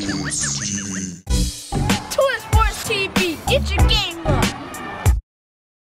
Force.